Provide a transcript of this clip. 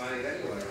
Anyway.